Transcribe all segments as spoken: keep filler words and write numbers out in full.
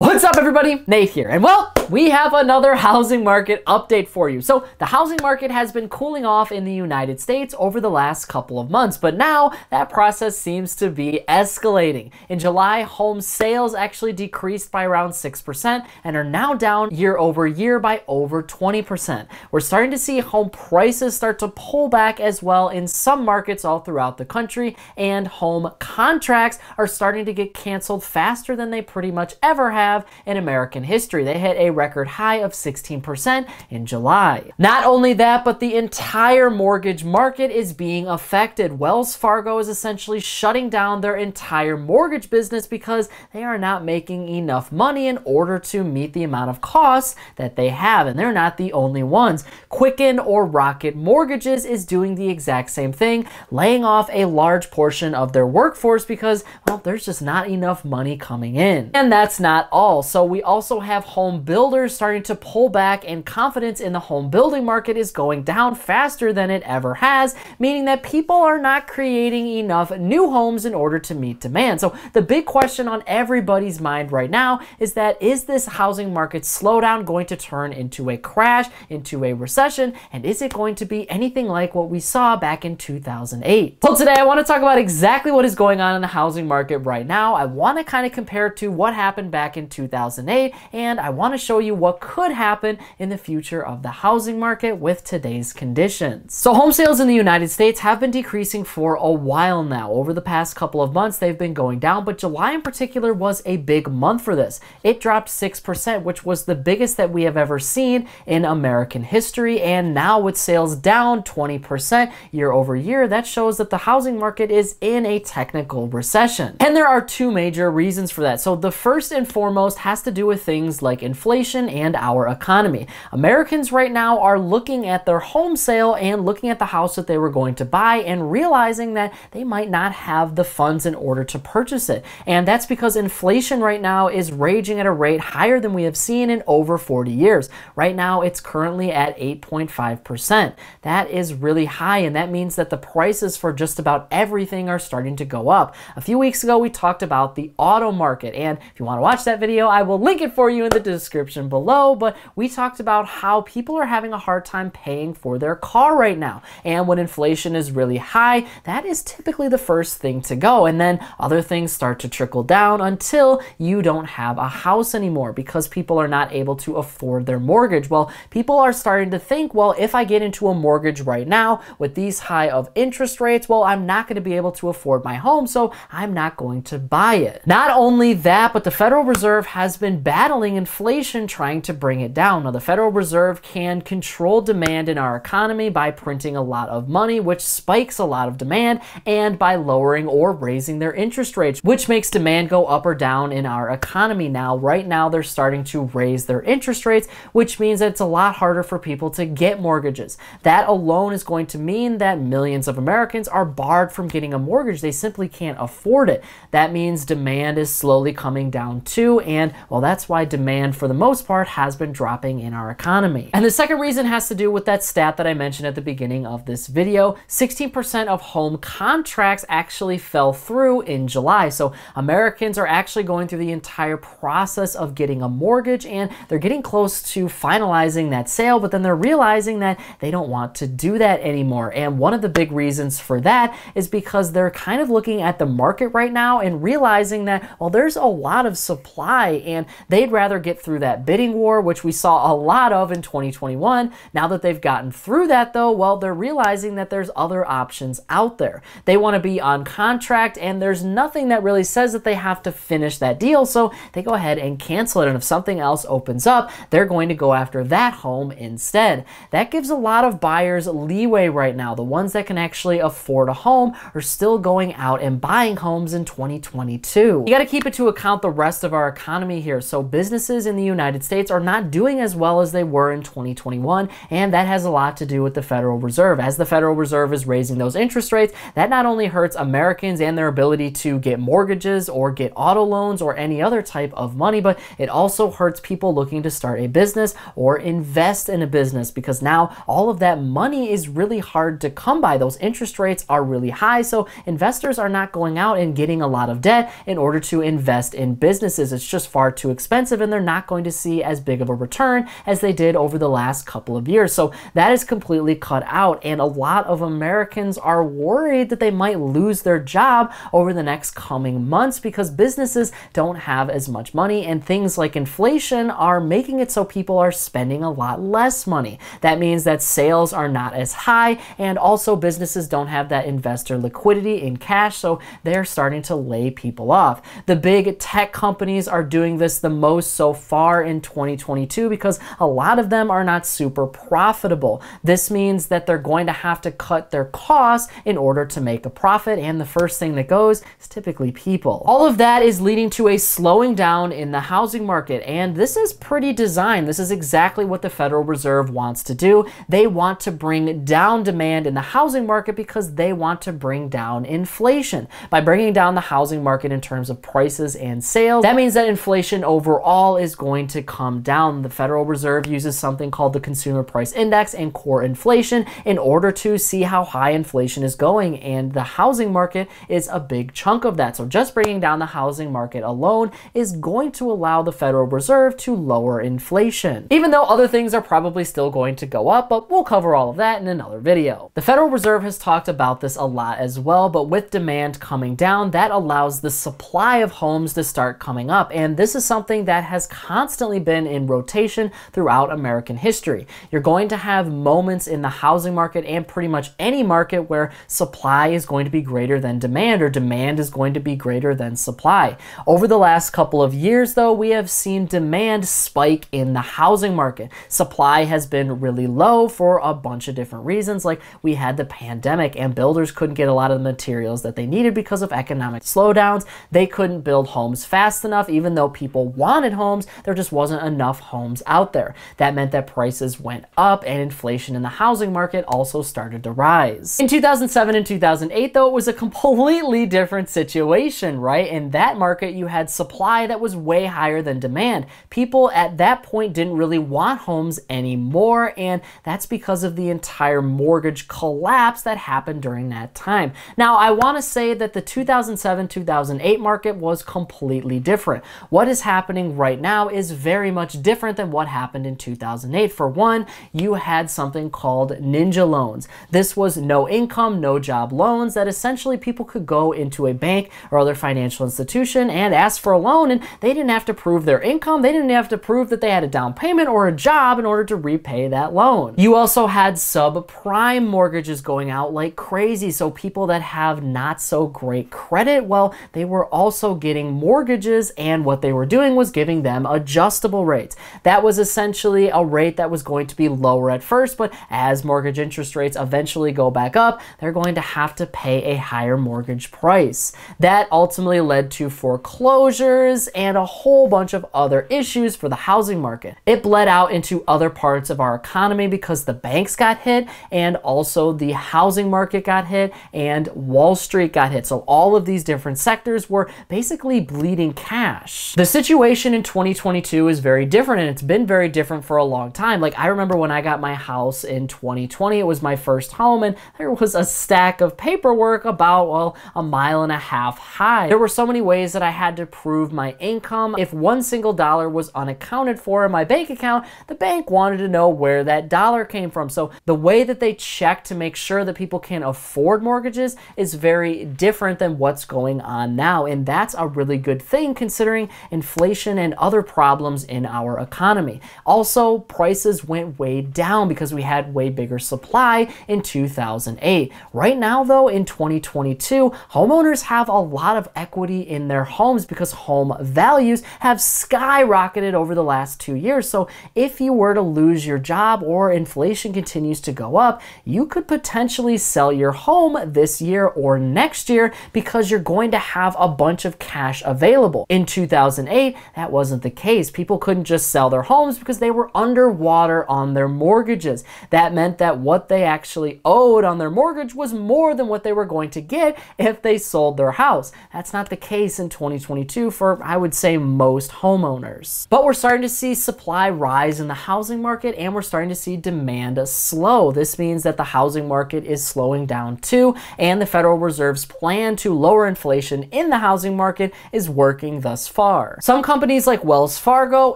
What's up everybody, Nate here, and well, we have another housing market update for you. So the housing market has been cooling off in the United States over the last couple of months, but now that process seems to be escalating. In July, home sales actually decreased by around six percent and are now down year over year by over twenty percent. We're starting to see home prices start to pull back as well in some markets all throughout the country, and home contracts are starting to get canceled faster than they pretty much ever have in American history. They hit a record high of sixteen percent in July. Not only that, but the entire mortgage market is being affected. Wells Fargo is essentially shutting down their entire mortgage business because they are not making enough money in order to meet the amount of costs that they have, and they're not the only ones. Quicken or Rocket Mortgages is doing the exact same thing, laying off a large portion of their workforce because, well, there's just not enough money coming in. And that's not all. So we also have home builders starting to pull back, and confidence in the home building market is going down faster than it ever has, meaning that people are not creating enough new homes in order to meet demand. So the big question on everybody's mind right now is that is this housing market slowdown going to turn into a crash, into a recession, and is it going to be anything like what we saw back in two thousand eight? Well, today I want to talk about exactly what is going on in the housing market right now. I want to kind of compare it to what happened back in two thousand eight, and I want to show you what could happen in the future of the housing market with today's conditions. So home sales in the United States have been decreasing for a while now. Over the past couple of months, they've been going down, but July in particular was a big month for this. It dropped six percent, which was the biggest that we have ever seen in American history. And now with sales down twenty percent year over year, that shows that the housing market is in a technical recession. And there are two major reasons for that. So the first and foremost has to do with things like inflation and our economy. Americans right now are looking at their home sale and looking at the house that they were going to buy and realizing that they might not have the funds in order to purchase it. And that's because inflation right now is raging at a rate higher than we have seen in over forty years. Right now, it's currently at eight point five percent. That is really high, and that means that the prices for just about everything are starting to go up. A few weeks ago, we talked about the auto market, and if you want to watch that video, I will link it for you in the description below, but we talked about how people are having a hard time paying for their car right now. And when inflation is really high, that is typically the first thing to go. And then other things start to trickle down until you don't have a house anymore because people are not able to afford their mortgage. Well, people are starting to think, well, if I get into a mortgage right now with these high of interest rates, well, I'm not going to be able to afford my home, so I'm not going to buy it. Not only that, but the Federal Reserve has been battling inflation, trying to bring it down. Now, the Federal Reserve can control demand in our economy by printing a lot of money, which spikes a lot of demand, and by lowering or raising their interest rates, which makes demand go up or down in our economy. Now, right now, they're starting to raise their interest rates, which means that it's a lot harder for people to get mortgages. That alone is going to mean that millions of Americans are barred from getting a mortgage. They simply can't afford it. That means demand is slowly coming down too, and well, that's why demand for the most most part has been dropping in our economy. And the second reason has to do with that stat that I mentioned at the beginning of this video. sixteen percent of home contracts actually fell through in July. So Americans are actually going through the entire process of getting a mortgage, and they're getting close to finalizing that sale, but then they're realizing that they don't want to do that anymore. And one of the big reasons for that is because they're kind of looking at the market right now and realizing that, well, there's a lot of supply and they'd rather get through that bidding war, which we saw a lot of in twenty twenty-one. Now that they've gotten through that though, well, they're realizing that there's other options out there. They want to be on contract, and there's nothing that really says that they have to finish that deal, so they go ahead and cancel it, and if something else opens up, they're going to go after that home instead. That gives a lot of buyers leeway right now. The ones that can actually afford a home are still going out and buying homes in twenty twenty-two. You got to keep it to account the rest of our economy here. So businesses in the United United States are not doing as well as they were in twenty twenty-one, and that has a lot to do with the Federal Reserve. As the Federal Reserve is raising those interest rates, that not only hurts Americans and their ability to get mortgages or get auto loans or any other type of money, but it also hurts people looking to start a business or invest in a business, because now all of that money is really hard to come by. Those interest rates are really high, so investors are not going out and getting a lot of debt in order to invest in businesses. It's just far too expensive, and they're not going to see as big of a return as they did over the last couple of years. So that is completely cut out, and a lot of Americans are worried that they might lose their job over the next coming months because businesses don't have as much money, and things like inflation are making it so people are spending a lot less money. That means that sales are not as high, and also businesses don't have that investor liquidity in cash, so they're starting to lay people off. The big tech companies are doing this the most so far in twenty twenty-two because a lot of them are not super profitable. This means that they're going to have to cut their costs in order to make a profit, and the first thing that goes is typically people. All of that is leading to a slowing down in the housing market, and this is pretty designed. This is exactly what the Federal Reserve wants to do. They want to bring down demand in the housing market because they want to bring down inflation. By bringing down the housing market in terms of prices and sales, that means that inflation overall is going to come down. The Federal Reserve uses something called the Consumer Price Index and core inflation in order to see how high inflation is going, and the housing market is a big chunk of that. So just bringing down the housing market alone is going to allow the Federal Reserve to lower inflation, even though other things are probably still going to go up, but we'll cover all of that in another video. The Federal Reserve has talked about this a lot as well, but with demand coming down, that allows the supply of homes to start coming up, and this is something that has constantly been in rotation throughout American history. You're going to have moments in the housing market and pretty much any market where supply is going to be greater than demand, or demand is going to be greater than supply. Over the last couple of years, though, we have seen demand spike in the housing market. Supply has been really low for a bunch of different reasons, like we had the pandemic and builders couldn't get a lot of the materials that they needed because of economic slowdowns. They couldn't build homes fast enough. Even though people wanted homes, there just wasn't enough homes out there. That meant that prices went up, and inflation in the housing market also started to rise. In two thousand seven and two thousand eight, though, it was a completely different situation, right? In that market, you had supply that was way higher than demand. People at that point didn't really want homes anymore, and that's because of the entire mortgage collapse that happened during that time. Now, I want to say that the two thousand seven two thousand eight market was completely different. What is happening right now is very much different than what happened in two thousand eight. For one, you had something called ninja loans. This was no income, no job loans that essentially people could go into a bank or other financial institution and ask for a loan, and they didn't have to prove their income. They didn't have to prove that they had a down payment or a job in order to repay that loan. You also had subprime mortgages going out like crazy. So people that have not so great credit, well, they were also getting mortgages, and what they were doing was giving them adjustable rates. That was essentially a rate that was going to be lower at first, but as mortgage interest rates eventually go back up, they're going to have to pay a higher mortgage price. That ultimately led to foreclosures and a whole bunch of other issues for the housing market. It bled out into other parts of our economy because the banks got hit, and also the housing market got hit, and Wall Street got hit. So all of these different sectors were basically bleeding cash. The situation in twenty twenty-two is very different, and it's been very different for a long time. Like, I remember when I got my house in twenty twenty, it was my first home, and there was a stack of paperwork about, well, a mile and a half high. There were so many ways that I had to prove my income. If one single dollar was unaccounted for in my bank account, the bank wanted to know where that dollar came from. So the way that they check to make sure that people can afford mortgages is very different than what's going on now. And that's a really good thing considering inflation and other problems in our economy. Also, prices went way down because we had way bigger supply in two thousand eight. Right now, though, in twenty twenty-two, homeowners have a lot of equity in their homes because home values have skyrocketed over the last two years. So if you were to lose your job or inflation continues to go up, you could potentially sell your home this year or next year because you're going to have a bunch of cash available. In two thousand eight, that wasn't the case. People couldn't just sell their homes because they were underwater on their mortgages. That meant that what they actually owed on their mortgage was more than what they were going to get if they sold their house. That's not the case in twenty twenty-two for, I would say, most homeowners. But we're starting to see supply rise in the housing market, and we're starting to see demand slow. This means that the housing market is slowing down too, and the Federal Reserve's plan to lower inflation in the housing market is working thus far. are. Some companies like Wells Fargo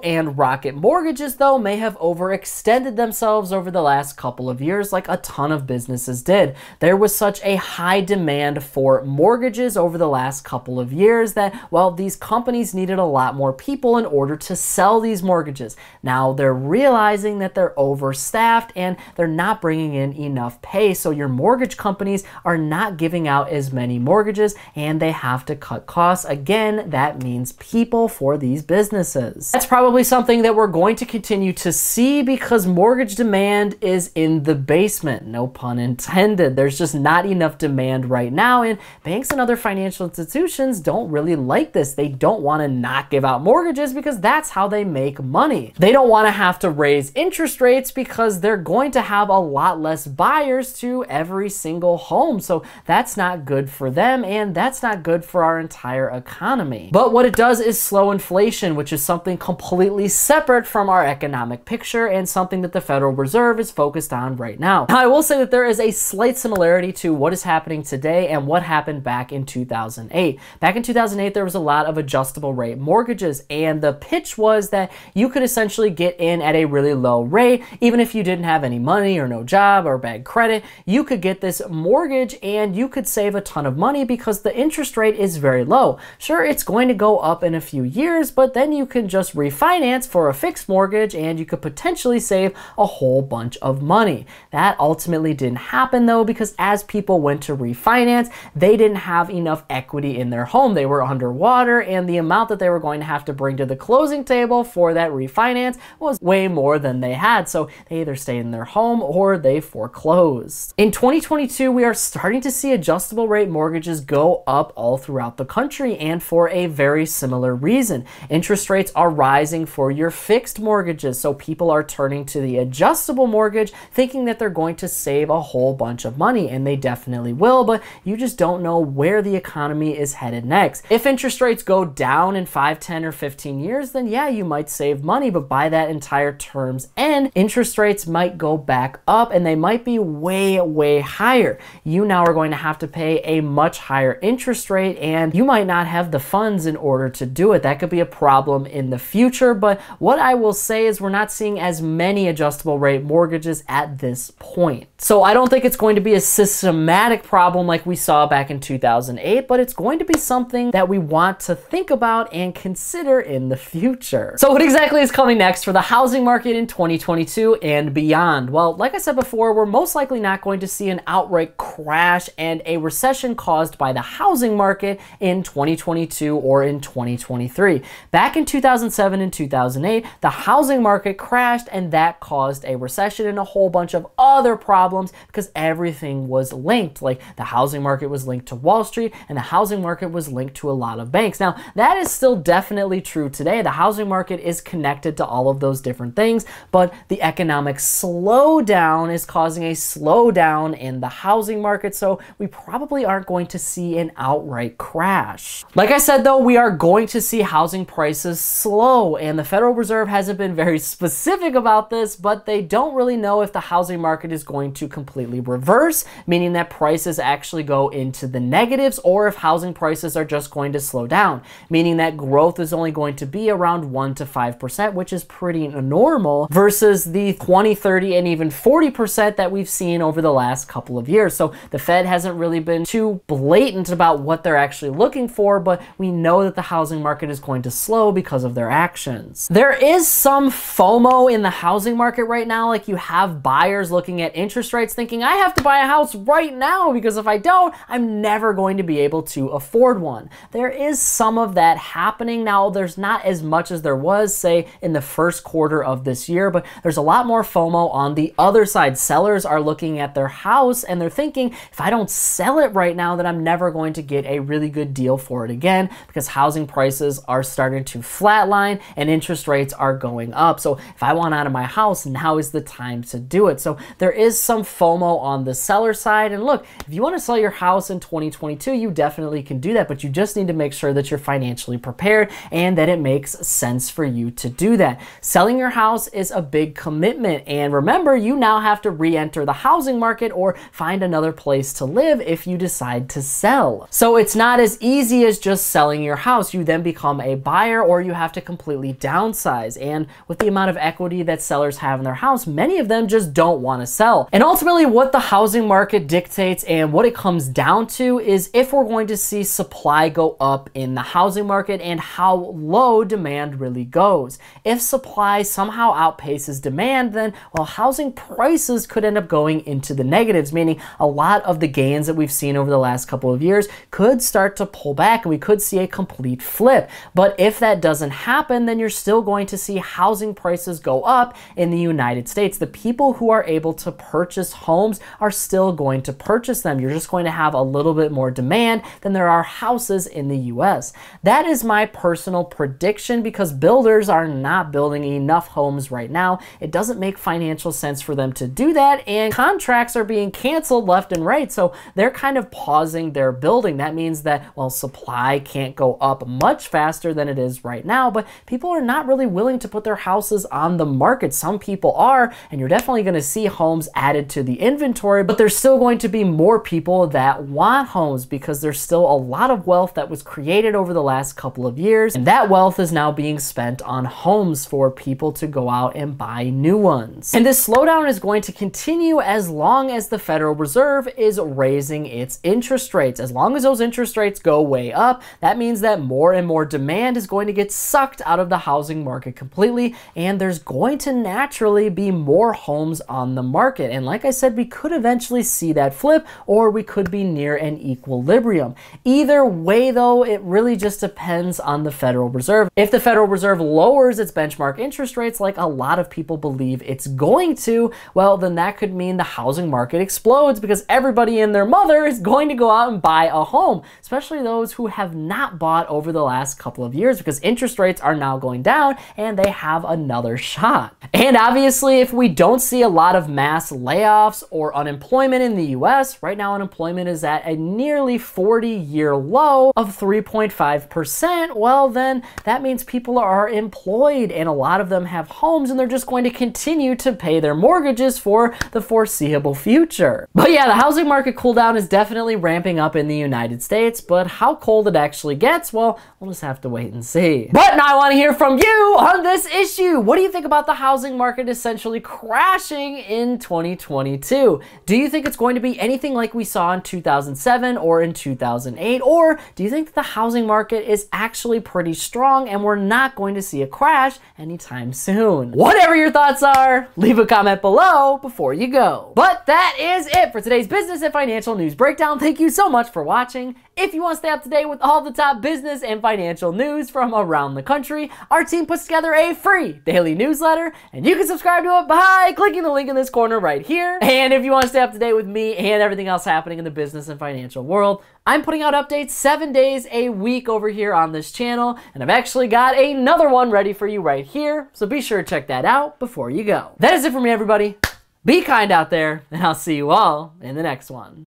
and Rocket Mortgages, though, may have overextended themselves over the last couple of years, like a ton of businesses did. There was such a high demand for mortgages over the last couple of years that, well, these companies needed a lot more people in order to sell these mortgages. Now they're realizing that they're overstaffed and they're not bringing in enough pay, so your mortgage companies are not giving out as many mortgages and they have to cut costs. Again, that means people for these businesses. That's probably something that we're going to continue to see because mortgage demand is in the basement, no pun intended. There's just not enough demand right now, and banks and other financial institutions don't really like this. They don't want to not give out mortgages because that's how they make money. They don't want to have to raise interest rates because they're going to have a lot less buyers to every single home. So that's not good for them and that's not good for our entire economy. But what it does is slow inflation, which is something completely separate from our economic picture and something that the Federal Reserve is focused on right now. Now, I will say that there is a slight similarity to what is happening today and what happened back in two thousand eight. Back in two thousand eight, there was a lot of adjustable rate mortgages and the pitch was that you could essentially get in at a really low rate, even if you didn't have any money or no job or bad credit. You could get this mortgage and you could save a ton of money because the interest rate is very low. Sure, it's going to go up in a few years, but then you can just refinance for a fixed mortgage and you could potentially save a whole bunch of money. That ultimately didn't happen though, because as people went to refinance, they didn't have enough equity in their home. They were underwater and the amount that they were going to have to bring to the closing table for that refinance was way more than they had. So they either stayed in their home or they foreclosed. In twenty twenty-two, we are starting to see adjustable rate mortgages go up all throughout the country and for a very similar reason. Interest rates are rising for your fixed mortgages, so people are turning to the adjustable mortgage thinking that they're going to save a whole bunch of money, and they definitely will, but you just don't know where the economy is headed next. If interest rates go down in five, ten, or fifteen years, then yeah, you might save money, but by that entire term's end, interest rates might go back up and they might be way, way higher. You now are going to have to pay a much higher interest rate and you might not have the funds in order to do it. That could be a problem in the future, but what I will say is we're not seeing as many adjustable rate mortgages at this point. So I don't think it's going to be a systematic problem like we saw back in two thousand eight, but it's going to be something that we want to think about and consider in the future. So what exactly is coming next for the housing market in twenty twenty-two and beyond? Well, like I said before, we're most likely not going to see an outright crash and a recession caused by the housing market in twenty twenty-two or in twenty twenty-three. Back in two thousand seven and two thousand eight, the housing market crashed and that caused a recession and a whole bunch of other problems because everything was linked. Like the housing market was linked to Wall Street and the housing market was linked to a lot of banks. Now, that is still definitely true today. The housing market is connected to all of those different things, but the economic slowdown is causing a slowdown in the housing market, so we probably aren't going to see an outright crash. Like I said though, we are going to see housing prices slow, and the Federal Reserve hasn't been very specific about this, but they don't really know if the housing market is going to completely reverse, meaning that prices actually go into the negatives, or if housing prices are just going to slow down, meaning that growth is only going to be around one to five percent, which is pretty normal versus the twenty, thirty, and even forty percent that we've seen over the last couple of years. So the Fed hasn't really been too blatant about what they're actually looking for, but we know that the housing market is going to slow because of their actions. There is some FOMO in the housing market right now. Like you have buyers looking at interest rates thinking, I have to buy a house right now because if I don't, I'm never going to be able to afford one. There is some of that happening now. There's not as much as there was, say, in the first quarter of this year, but there's a lot more FOMO on the other side. Sellers are looking at their house and they're thinking, if I don't sell it right now, then I'm never going to get a really good deal for it again because housing prices are starting to flatline and interest rates are going up. So if I want out of my house, now is the time to do it. So there is some FOMO on the seller side. And look, if you want to sell your house in twenty twenty-two, you definitely can do that, but you just need to make sure that you're financially prepared and that it makes sense for you to do that. Selling your house is a big commitment. And remember, you now have to re-enter the housing market or find another place to live if you decide to sell. So it's not as easy as just selling your house. You then then become a buyer, or you have to completely downsize. And with the amount of equity that sellers have in their house, many of them just don't want to sell. And ultimately what the housing market dictates and what it comes down to is if we're going to see supply go up in the housing market and how low demand really goes. If supply somehow outpaces demand, then well, housing prices could end up going into the negatives, meaning a lot of the gains that we've seen over the last couple of years could start to pull back and we could see a complete flip. But if that doesn't happen, then you're still going to see housing prices go up in the United States. The people who are able to purchase homes are still going to purchase them. You're just going to have a little bit more demand than there are houses in the U S. That is my personal prediction because builders are not building enough homes right now. It doesn't make financial sense for them to do that, and contracts are being canceled left and right, so they're kind of pausing their building. That means that, well, supply can't go up much faster than it is right now, but people are not really willing to put their houses on the market. Some people are, and you're definitely going to see homes added to the inventory, but there's still going to be more people that want homes because there's still a lot of wealth that was created over the last couple of years, and that wealth is now being spent on homes for people to go out and buy new ones. And this slowdown is going to continue as long as the Federal Reserve is raising its interest rates. As long as those interest rates go way up, that means that more and more demand is going to get sucked out of the housing market completely, and there's going to naturally be more homes on the market. And like I said, we could eventually see that flip, or we could be near an equilibrium. Either way though, it really just depends on the Federal Reserve. If the Federal Reserve lowers its benchmark interest rates like a lot of people believe it's going to, well, then that could mean the housing market explodes because everybody and their mother is going to go out and buy a home, especially those who have not bought over the last couple of years because interest rates are now going down and they have another shot. And obviously, if we don't see a lot of mass layoffs or unemployment in the U S, right now unemployment is at a nearly forty year low of three point five percent, well then that means people are employed and a lot of them have homes and they're just going to continue to pay their mortgages for the foreseeable future. But yeah, the housing market cooldown is definitely ramping up in the United States, but how cold it actually gets, well, we'll just have to wait and see. But now I want to hear from you on this issue. What do you think about the housing market essentially crashing in twenty twenty-two? Do you think it's going to be anything like we saw in two thousand seven or in two thousand eight? Or do you think that the housing market is actually pretty strong and we're not going to see a crash anytime soon? Whatever your thoughts are, leave a comment below before you go. But that is it for today's business and financial news breakdown. Thank you so much for watching. If you want to stay up to date with all the top business and financial news from around the country, our team puts together a free daily newsletter, and you can subscribe to it by clicking the link in this corner right here. And if you want to stay up to date with me and everything else happening in the business and financial world, I'm putting out updates seven days a week over here on this channel, and I've actually got another one ready for you right here, so be sure to check that out before you go. That is it for me, everybody. Be kind out there, and I'll see you all in the next one.